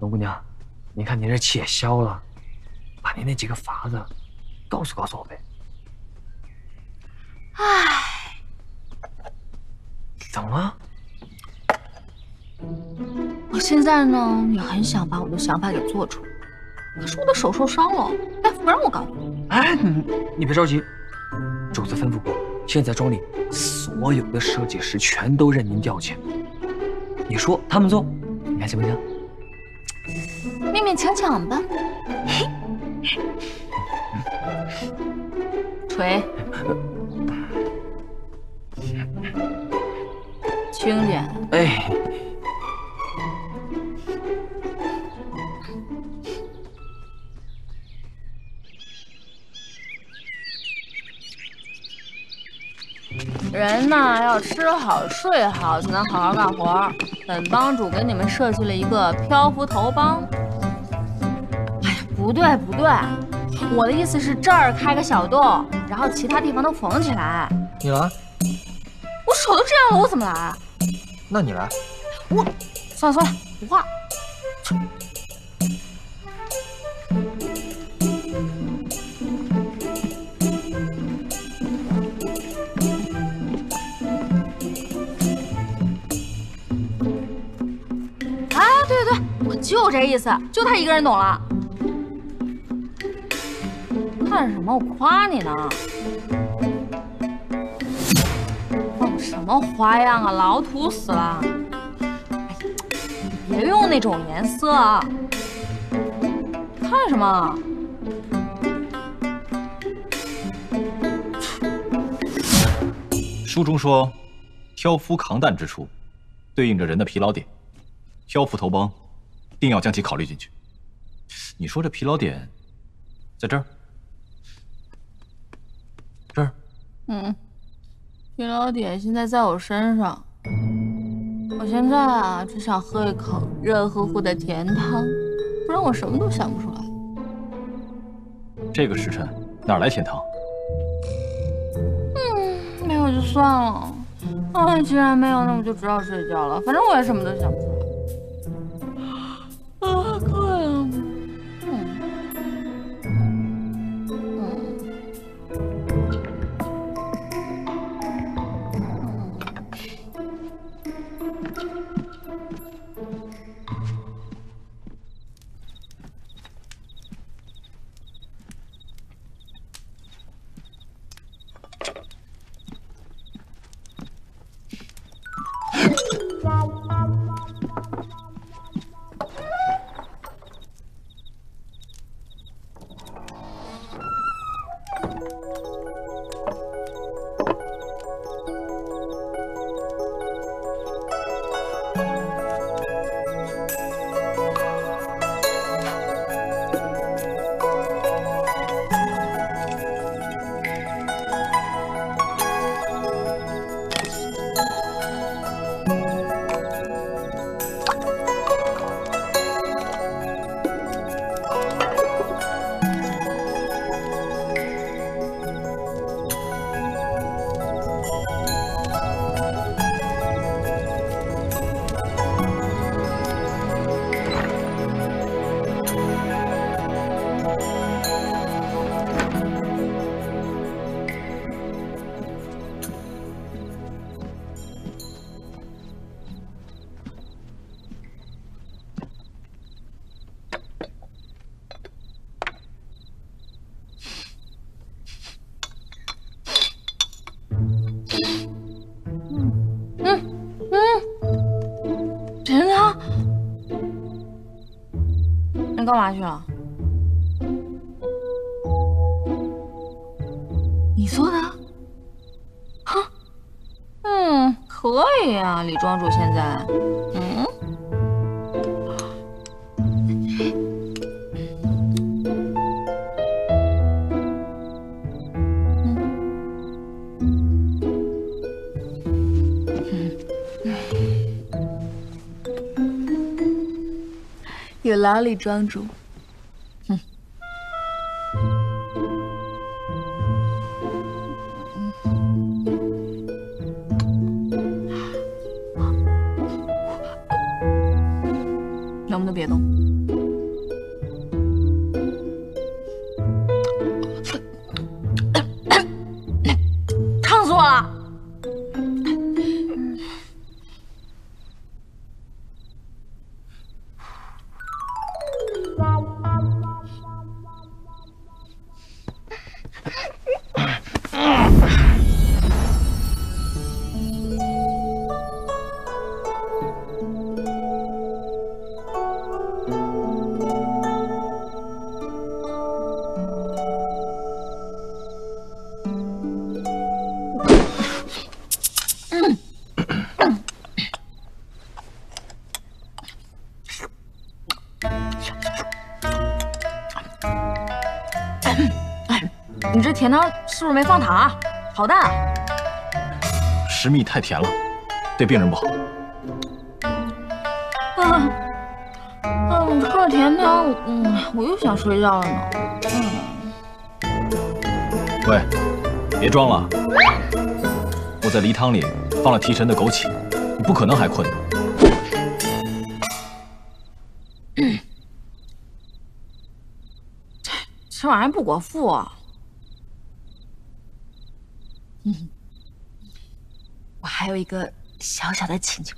龙姑娘，您看您这气也消了，把您那几个法子告诉告诉我呗。唉，怎么了？我现在呢也很想把我的想法给做出来，可是我的手受伤了，大夫不让我干。哎，你别着急，主子吩咐过，现在庄里所有的设计师全都任您调遣，你说他们做，你看行不行？ 勉勉强强吧。锤，轻点。哎，人呢要吃好睡好，才能好好干活。本帮主给你们设计了一个漂浮头帮。 不对不对，我的意思是这儿开个小洞，然后其他地方都缝起来。你来，我手都这样了，我怎么来？那你来，我算了算了，不画。哎，对对对，我就这意思，就他一个人懂了。 看什么？我夸你呢！弄什么花样啊？老土死了！别用那种颜色啊！看什么？书中说，挑夫扛担之处，对应着人的疲劳点。挑夫头帮，定要将其考虑进去。你说这疲劳点，在这儿？ 这儿，疲劳点现在在我身上。我现在啊，只想喝一口热乎乎的甜汤，不然我什么都想不出来。这个时辰哪来甜汤？没有就算了。哎，既然没有，那我就只好睡觉了。反正我也什么都想不出来。啊，快啊！ 干嘛去了？你做的？哈，可以啊，李庄主现在，有劳李庄主。能不能别动。烫死我了！你这甜汤是不是没放糖啊？好淡啊！食蜜太甜了，对病人不好。吃了甜汤，我又想睡觉了呢。喂，别装了！我在梨汤里放了提神的枸杞，你不可能还困的。这玩意不果腹啊！ 我还有一个小小的请求。